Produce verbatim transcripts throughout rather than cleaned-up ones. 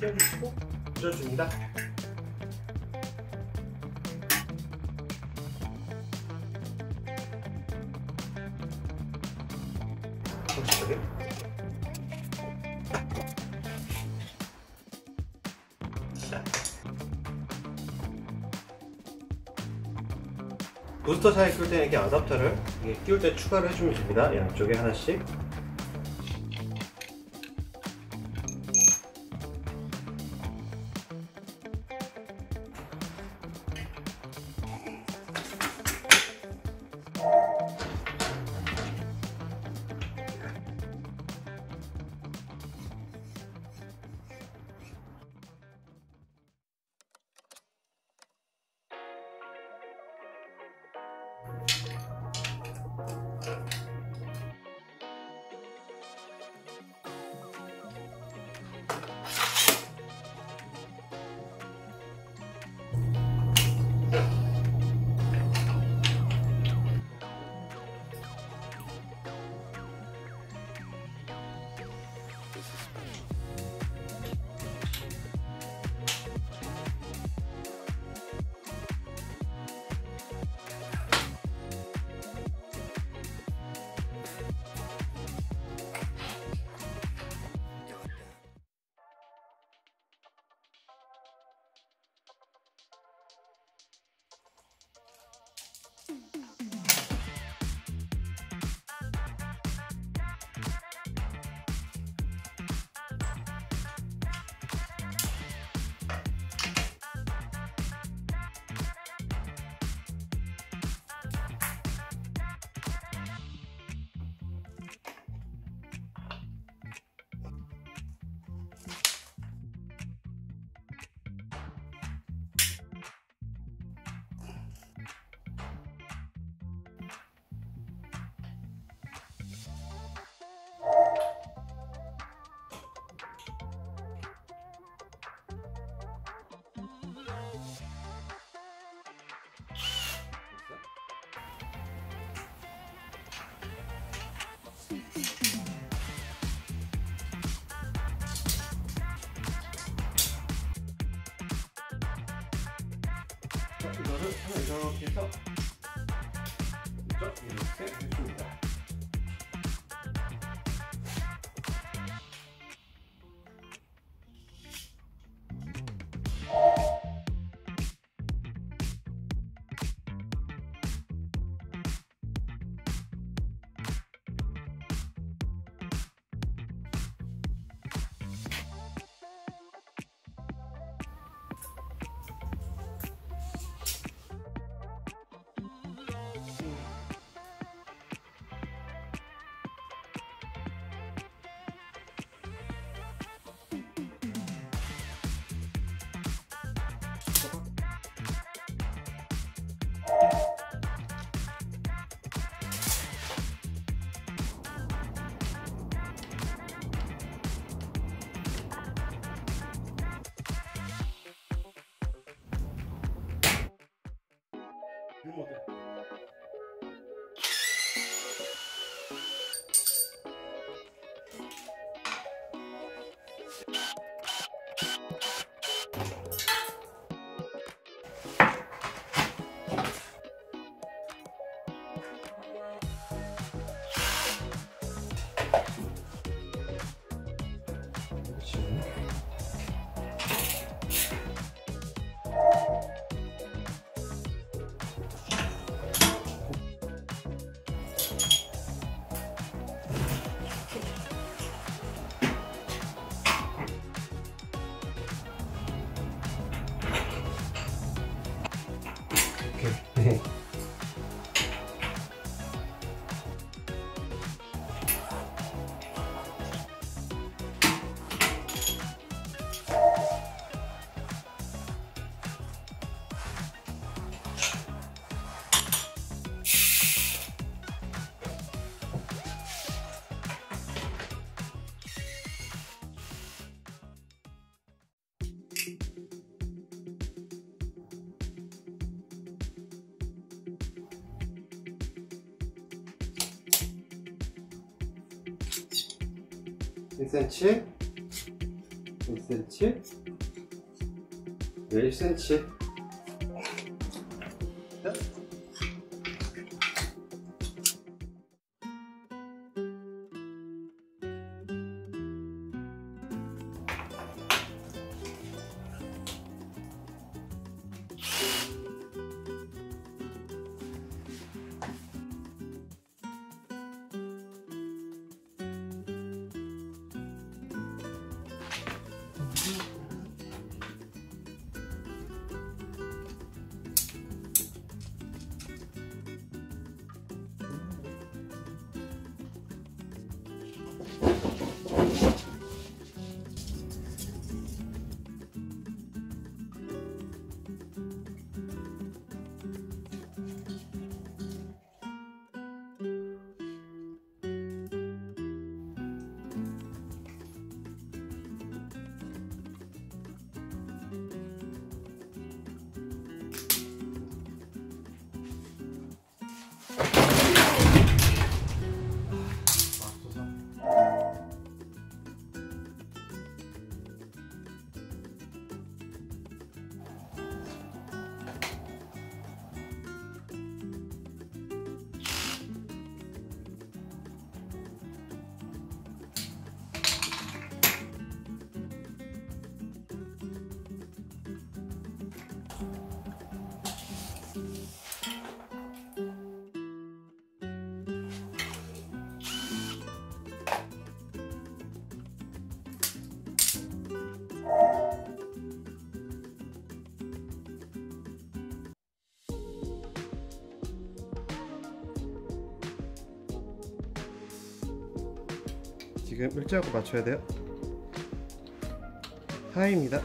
떼어주시고 부쳐줍니다. 정식하게 부스터 사이에 끼울 때 이렇게 어댑터를 끼울 때 추가를 해주면 됩니다. 양쪽에 하나씩. 이거를 이렇게 해서 이렇게 해줍니다. 이러면 어때? 일 센티미터, 일 센티미터, 일 센티미터. 지금 일자고 맞춰야 돼요. 하입니다.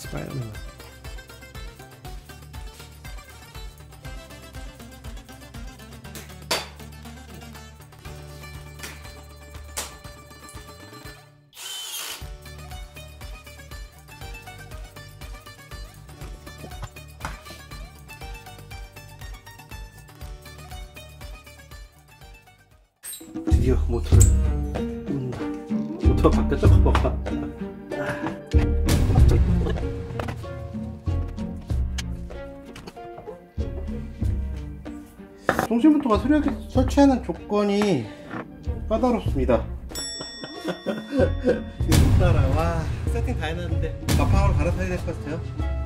Spider-Man. 드디어 모터를 뿜는다. 모터 바깥 조금 봐봐. 통신부터가 수력에 설치하는 조건이 까다롭습니다. 이거 못 따라. 와, 세팅 다 해놨는데 마파로 갈아타야 될 것 같아요.